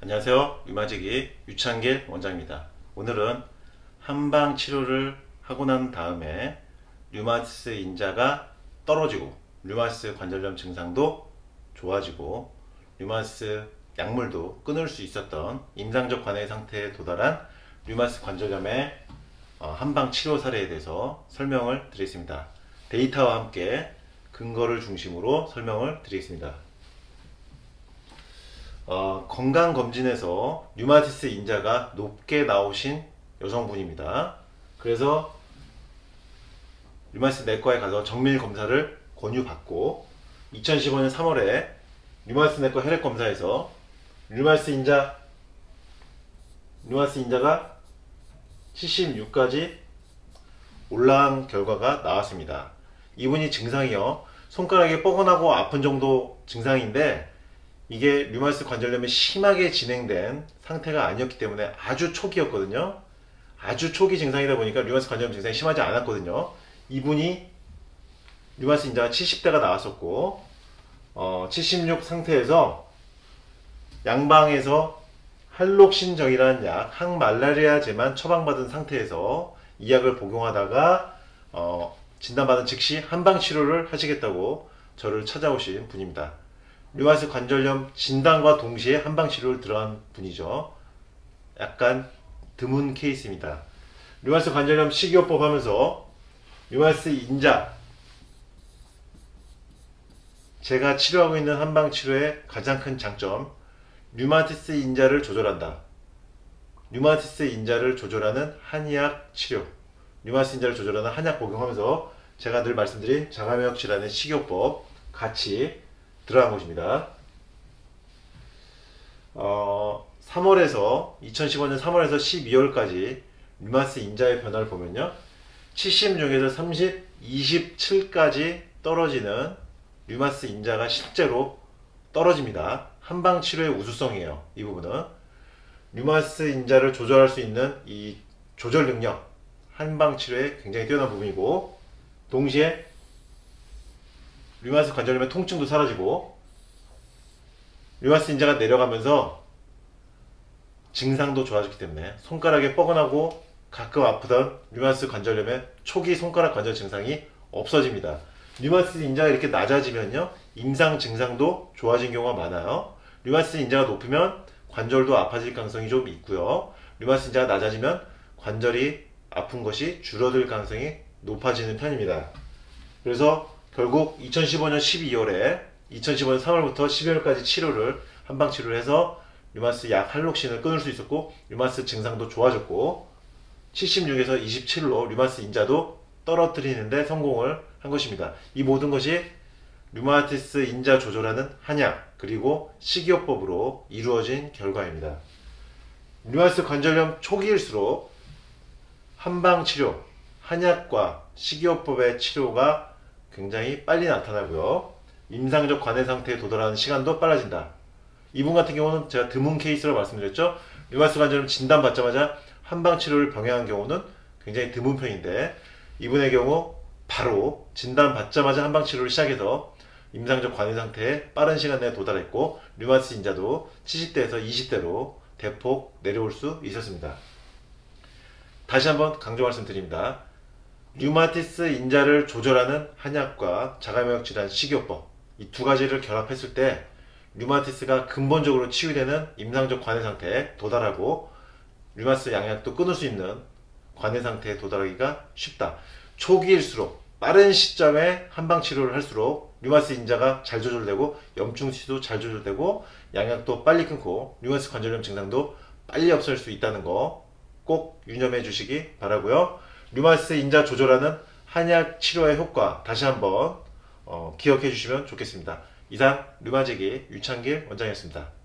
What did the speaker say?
안녕하세요. 류마지기 유창길 원장입니다. 오늘은 한방 치료를 하고 난 다음에 류마티스 인자가 떨어지고 류마티스 관절염 증상도 좋아지고 류마티스 약물도 끊을 수 있었던 임상적 관해 상태에 도달한 류마티스 관절염의 한방 치료 사례에 대해서 설명을 드리겠습니다. 데이터와 함께 근거를 중심으로 설명을 드리겠습니다. 건강검진에서 류마티스 인자가 높게 나오신 여성분입니다. 그래서 류마티스 내과에 가서 정밀 검사를 권유받고 2015년 3월에 류마티스 내과 혈액 검사에서 류마티스 인자가 76까지 올라간 결과가 나왔습니다. 이분이 증상이요, 손가락이 뻐근하고 아픈 정도 증상인데 이게 류마티스 관절염이 심하게 진행된 상태가 아니었기 때문에 아주 초기였거든요. 아주 초기 증상이다 보니까 류마티스 관절염 증상이 심하지 않았거든요. 이분이 류마티스 인자가 70대가 나왔었고 76 상태에서 양방에서 할록신정이라는 약, 항말라리아제만 처방받은 상태에서 이 약을 복용하다가 진단받은 즉시 한방치료를 하시겠다고 저를 찾아오신 분입니다. 류마티스 관절염 진단과 동시에 한방치료를 들어간 분이죠. 약간 드문 케이스입니다. 류마티스 관절염 식이요법 하면서 류마티스 인자, 제가 치료하고 있는 한방치료의 가장 큰 장점, 류마티스 인자를 조절한다. 류마티스 인자를 조절하는 한의학 치료, 류마티스 인자를 조절하는 한약 복용하면서 제가 늘 말씀드린 자가면역 질환의 식이요법 같이 들어간 것입니다. 2015년 3월에서 12월까지 류마티스 인자의 변화를 보면요, 76에서 30, 27까지 떨어지는 류마티스 인자가 실제로 떨어집니다. 한방 치료의 우수성이에요. 이 부분은 류마티스 인자를 조절할 수 있는 이 조절 능력, 한방 치료에 굉장히 뛰어난 부분이고, 동시에 류마티스 관절염의 통증도 사라지고 류마티스 인자가 내려가면서 증상도 좋아졌기 때문에 손가락이 뻐근하고 가끔 아프던 류마티스 관절염의 초기 손가락 관절 증상이 없어집니다. 류마티스 인자가 이렇게 낮아지면요, 임상 증상도 좋아진 경우가 많아요. 류마티스 인자가 높으면 관절도 아파질 가능성이 좀 있고요, 류마티스 인자가 낮아지면 관절이 아픈 것이 줄어들 가능성이 높아지는 편입니다. 그래서 결국 2015년 12월에 2015년 3월부터 12월까지 치료를, 한방 치료를 해서 류마티스 약 할록신을 끊을 수 있었고 류마티스 증상도 좋아졌고 76에서 27로 류마티스 인자도 떨어뜨리는데 성공을 한 것입니다. 이 모든 것이 류마티스 인자 조절하는 한약 그리고 식이요법으로 이루어진 결과입니다. 류마티스 관절염 초기일수록 한방치료, 한약과 식이요법의 치료가 굉장히 빨리 나타나고요, 임상적 관해 상태에 도달하는 시간도 빨라진다. 이분 같은 경우는 제가 드문 케이스라고 말씀드렸죠. 류마티스 관절염 진단받자마자 한방치료를 병행한 경우는 굉장히 드문 편인데, 이분의 경우 바로 진단받자마자 한방치료를 시작해서 임상적 관해 상태에 빠른 시간 내에 도달했고 류마티스 인자도 70대에서 20대로 대폭 내려올 수 있었습니다. 다시 한번 강조 말씀드립니다. 류마티스 인자를 조절하는 한약과 자가면역 질환 식이요법, 이 두 가지를 결합했을 때 류마티스가 근본적으로 치유되는 임상적 관해 상태에 도달하고 류마티스 양약도 끊을 수 있는 관해 상태에 도달하기가 쉽다. 초기일수록 빠른 시점에 한방치료를 할수록 류마티스 인자가 잘 조절되고 염증치도 잘 조절되고 양약도 빨리 끊고 류마티스 관절염 증상도 빨리 없앨 수 있다는 거 꼭 유념해 주시기 바라고요. 류마티스 인자 조절하는 한약 치료의 효과 다시 한번 기억해 주시면 좋겠습니다. 이상 류마지기 유창길 원장이었습니다.